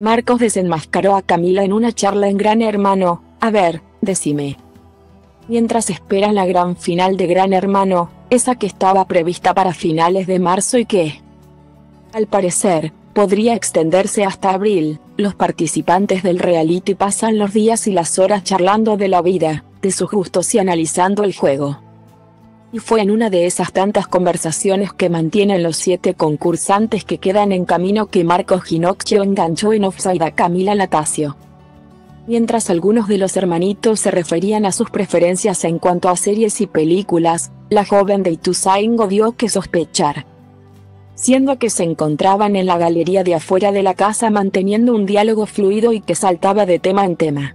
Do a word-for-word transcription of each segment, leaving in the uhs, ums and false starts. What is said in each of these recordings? Marcos desenmascaró a Camila en una charla en Gran Hermano. A ver, decime. Mientras esperas la gran final de Gran Hermano, esa que estaba prevista para finales de marzo y que, al parecer, podría extenderse hasta abril, los participantes del reality pasan los días y las horas charlando de la vida, de sus gustos y analizando el juego. Y fue en una de esas tantas conversaciones que mantienen los siete concursantes que quedan en camino que Marcos Ginocchio enganchó en offside a Camila Lattanzio. Mientras algunos de los hermanitos se referían a sus preferencias en cuanto a series y películas, la joven de Ituzaingó dio que sospechar. Siendo que se encontraban en la galería de afuera de la casa manteniendo un diálogo fluido y que saltaba de tema en tema.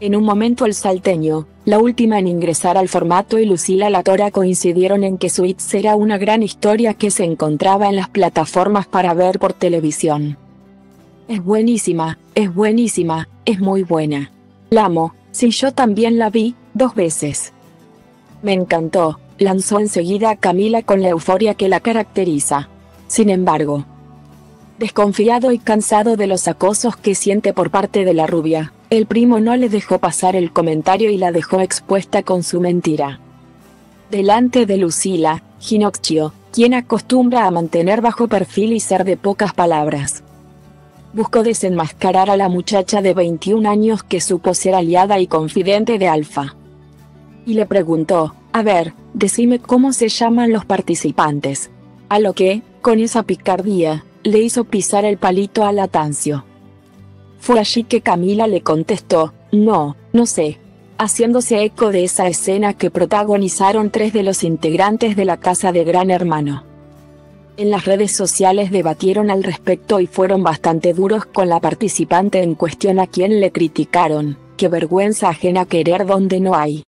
En un momento el salteño, la última en ingresar al formato, y Lucila Latora coincidieron en que Suits era una gran historia que se encontraba en las plataformas para ver por televisión. Es buenísima, es buenísima, es muy buena. La amo, sí, yo también la vi, dos veces. Me encantó, lanzó enseguida a Camila con la euforia que la caracteriza. Sin embargo, desconfiado y cansado de los acosos que siente por parte de la rubia, el primo no le dejó pasar el comentario y la dejó expuesta con su mentira. Delante de Lucila, Ginocchio, quien acostumbra a mantener bajo perfil y ser de pocas palabras, buscó desenmascarar a la muchacha de veintiún años que supo ser aliada y confidente de Alfa. Y le preguntó, a ver, decime cómo se llaman los participantes. A lo que, con esa picardía, le hizo pisar el palito a Lattanzio. Fue allí que Camila le contestó, no, no sé, haciéndose eco de esa escena que protagonizaron tres de los integrantes de la casa de Gran Hermano. En las redes sociales debatieron al respecto y fueron bastante duros con la participante en cuestión, a quien le criticaron, qué vergüenza ajena querer donde no hay.